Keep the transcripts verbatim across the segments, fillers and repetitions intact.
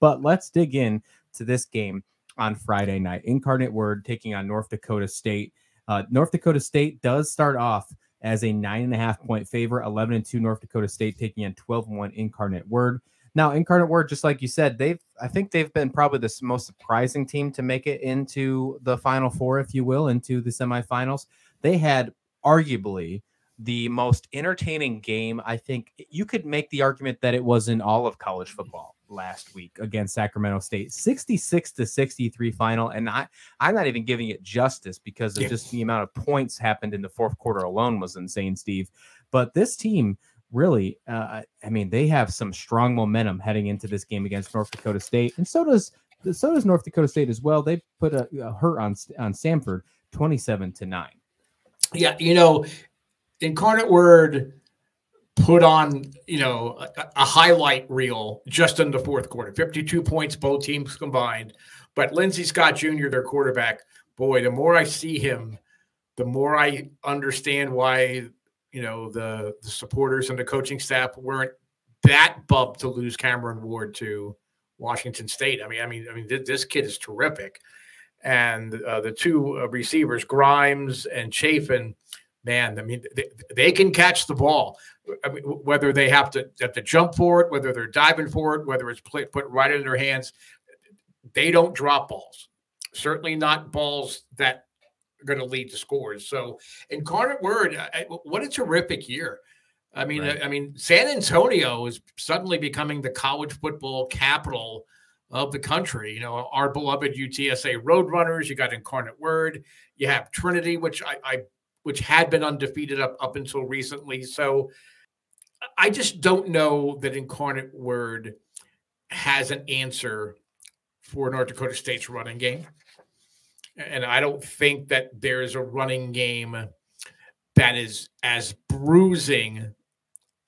But let's dig in to this game on Friday night. Incarnate Word taking on North Dakota State. Uh, North Dakota State does start off as a nine and a half point favorite, eleven and two North Dakota State taking in twelve and one Incarnate Word. Now, Incarnate Word, just like you said, they've I think they've been probably the most surprising team to make it into the Final Four, if you will, into the semifinals. They had arguably the most entertaining game. I think you could make the argument that it was in all of college football last week against Sacramento State, sixty-six to sixty-three final. And I, I'm not even giving it justice because of yes. just the amount of points happened in the fourth quarter alone was insane, Steve. But this team really, uh, I mean, they have some strong momentum heading into this game against North Dakota State. And so does, so does North Dakota State as well. They put a, a hurt on, on Samford twenty-seven to nine. Yeah. You know, Incarnate Word put on, you know, a, a highlight reel just in the fourth quarter, fifty-two points, both teams combined. But Lindsey Scott Junior, their quarterback, boy, the more I see him, the more I understand why, you know, the, the supporters and the coaching staff weren't that bummed to lose Cameron Ward to Washington State. I mean, I mean, I mean, th this kid is terrific. And uh, the two uh, receivers, Grimes and Chafin, man, I mean, they, they can catch the ball. I mean, whether they have to have to jump for it, whether they're diving for it, whether it's play, put right in their hands, they don't drop balls. Certainly not balls that are going to lead to scores. So, Incarnate Word, I, what a terrific year! I mean, right. I, I mean, San Antonio is suddenly becoming the college football capital of the country. You know, our beloved U T S A Roadrunners. You got Incarnate Word. You have Trinity, which I. I which had been undefeated up, up until recently. So I just don't know that Incarnate Word has an answer for North Dakota State's running game. And I don't think that there's a running game that is as bruising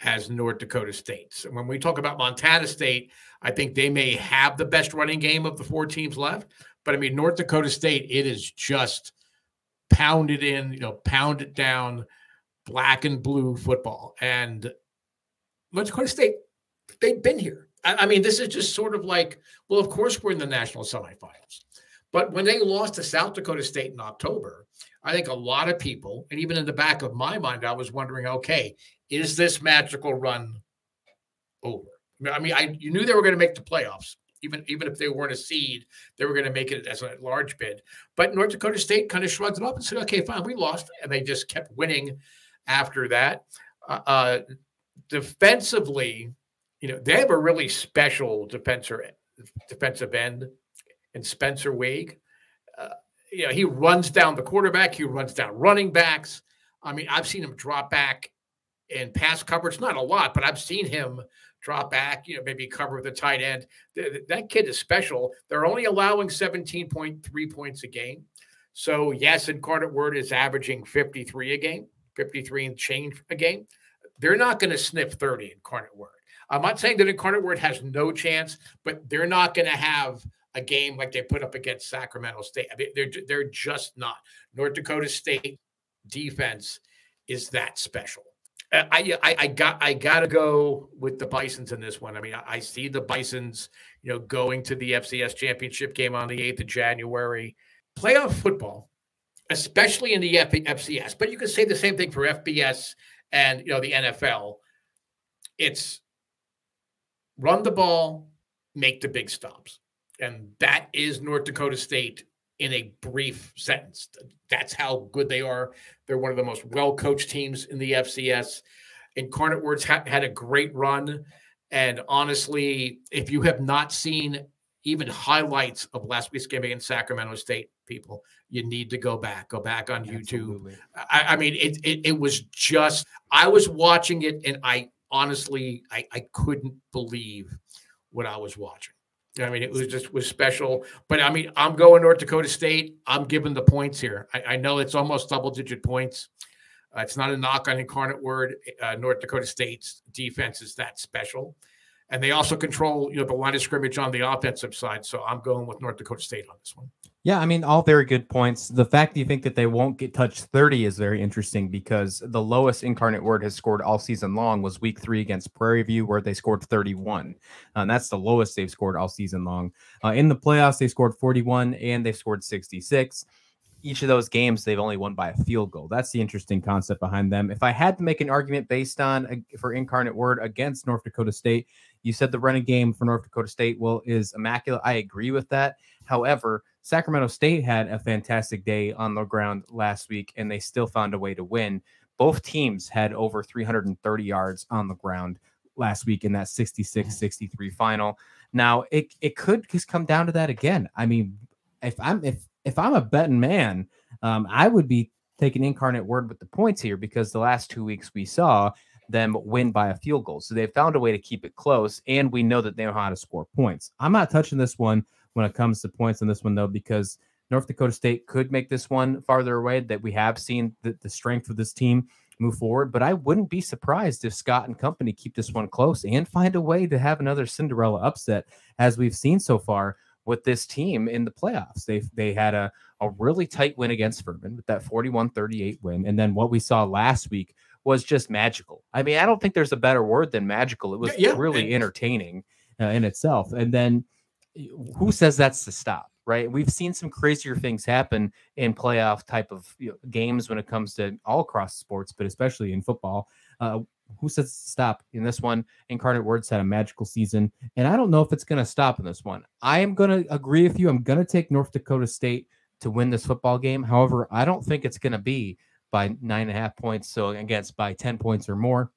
as North Dakota State's. And when we talk about Montana State, I think they may have the best running game of the four teams left. But, I mean, North Dakota State, it is just – pound it in, you know, pound it down, black and blue football. And North Dakota State, they've been here. I, I mean, this is just sort of like, well, of course we're in the national semifinals. But when they lost to South Dakota State in October, I think a lot of people, and even in the back of my mind, I was wondering, okay, is this magical run over? I mean, I you knew they were going to make the playoffs. Even, even if they weren't a seed, they were going to make it as a large bid. But North Dakota State kind of shrugged it up and said, okay, fine, we lost. And they just kept winning after that. Uh, uh, defensively, you know, they have a really special defensor, defensive end in Spencer Wigg. Uh, you know, he runs down the quarterback. He runs down running backs. I mean, I've seen him drop back in pass coverage. Not a lot, but I've seen him drop back, you know, maybe cover the tight end. That kid is special. They're only allowing seventeen point three points a game. So, yes, Incarnate Word is averaging fifty-three a game, fifty-three and change a game. They're not going to sniff thirty, Incarnate Word. I'm not saying that Incarnate Word has no chance, but they're not going to have a game like they put up against Sacramento State. I mean, they're, they're just not. North Dakota State defense is that special. I, I I got I gotta go with the Bisons in this one. I mean, I, I see the Bisons, you know, going to the F C S championship game on the eighth of January. Playoff football, especially in the F F C S, but you could say the same thing for F B S and, you know, the N F L. It's run the ball, make the big stops, and that is North Dakota State in a brief sentence. That's how good they are. They're one of the most well-coached teams in the F C S. Incarnate Word's ha had a great run. And honestly, if you have not seen even highlights of last week's game against Sacramento State, people, you need to go back. Go back on Absolutely. YouTube. I, I mean, it, it it was just, I was watching it, and I honestly, I, I couldn't believe what I was watching. I mean, it was just was special. But, I mean, I'm going North Dakota State. I'm giving the points here. I, I know it's almost double-digit points. Uh, it's not a knock on Incarnate Word. Uh, North Dakota State's defense is that special. And they also control, you know, the line of scrimmage on the offensive side. So I'm going with North Dakota State on this one. Yeah, I mean, all very good points. The fact that you think that they won't get touched thirty is very interesting, because the lowest Incarnate Word has scored all season long was week three against Prairie View, where they scored thirty-one. And that's the lowest they've scored all season long. Uh, in the playoffs, they scored forty-one and they've scored sixty-six. Each of those games, they've only won by a field goal. That's the interesting concept behind them. If I had to make an argument based on for Incarnate Word against North Dakota State, you said the running game for North Dakota State, well, is immaculate. I agree with that. However, Sacramento State had a fantastic day on the ground last week, and they still found a way to win. Both teams had over three hundred thirty yards on the ground last week in that sixty-six sixty-three final. Now, it it could just come down to that again. I mean, if I'm if if I'm a betting man, um, I would be taking Incarnate Word with the points here, because the last two weeks we saw them win by a field goal. So they found a way to keep it close, and we know that they know how to score points. I'm not touching this one when it comes to points on this one, though, because North Dakota State could make this one farther away. That we have seen the, the strength of this team move forward, but I wouldn't be surprised if Scott and company keep this one close and find a way to have another Cinderella upset, as we've seen so far with this team in the playoffs. They they had a, a really tight win against Furman with that forty-one thirty-eight win, and then what we saw last week was just magical. I mean, I don't think there's a better word than magical. It was yeah, yeah. really entertaining uh, in itself. And then who says that's to stop, right? We've seen some crazier things happen in playoff type of you know, games when it comes to all across sports, but especially in football. Uh, who says it's to stop in this one? Incarnate Word's had a magical season, and I don't know if it's going to stop in this one. I am going to agree with you. I'm going to take North Dakota State to win this football game. However, I don't think it's going to be by nine and a half points. So again, by ten points or more.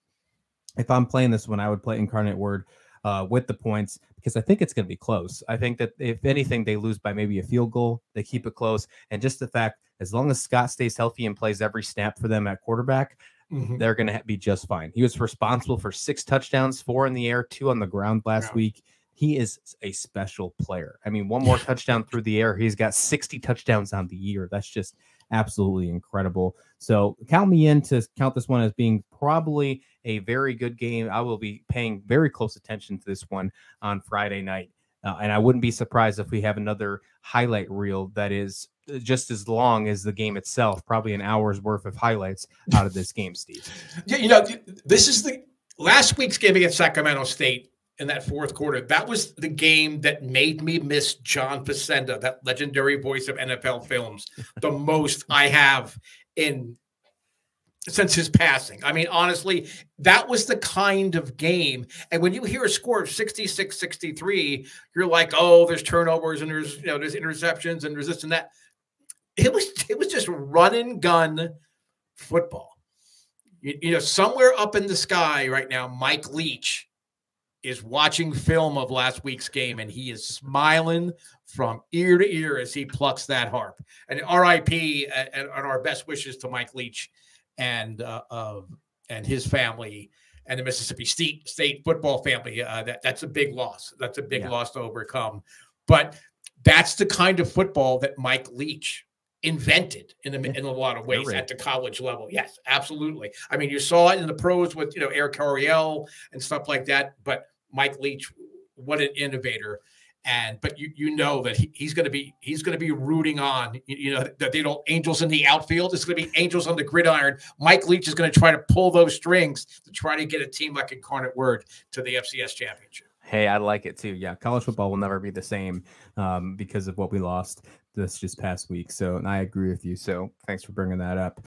If I'm playing this one, I would play Incarnate Word Uh, with the points, because I think it's going to be close. I think that if anything, they lose by maybe a field goal. They keep it close. And just the fact, as long as Scott stays healthy and plays every snap for them at quarterback, mm-hmm. they're going to be just fine. He was responsible for six touchdowns, four in the air, two on the ground last yeah. week. He is a special player. I mean, one more touchdown through the air. He's got sixty touchdowns on the year. That's just absolutely incredible. So count me in to count this one as being probably a very good game. I will be paying very close attention to this one on Friday night. Uh, and I wouldn't be surprised if we have another highlight reel that is just as long as the game itself, probably an hour's worth of highlights out of this game, Steve. Yeah, you know, this is the last week's game against Sacramento State in that fourth quarter. That was the game that made me miss John Facenda, that legendary voice of N F L films, the most I have in since his passing. I mean, honestly, that was the kind of game. And when you hear a score of sixty-six sixty-three, you're like, oh, there's turnovers and there's, you know, there's interceptions and there's this and that. It was, it was just run and gun football. You, you know, somewhere up in the sky right now, Mike Leach is watching film of last week's game, and he is smiling from ear to ear as he plucks that harp. And R I P and, and our best wishes to Mike Leach and uh, uh, and his family and the Mississippi State, State football family. Uh, that that's a big loss. That's a big yeah. loss to overcome. But that's the kind of football that Mike Leach invented in a, in a lot of ways at the college level. Yes, absolutely. I mean, you saw it in the pros with you know Eric Carriel and stuff like that, but Mike Leach, what an innovator. And but you you know that he, he's going to be he's going to be rooting on you, you know that they don't angels in the outfield. It's going to be angels on the gridiron. Mike Leach is going to try to pull those strings to try to get a team like Incarnate Word to the F C S championship. Hey, I like it too. Yeah, college football will never be the same um, because of what we lost this just past week. So, and I agree with you. So, thanks for bringing that up.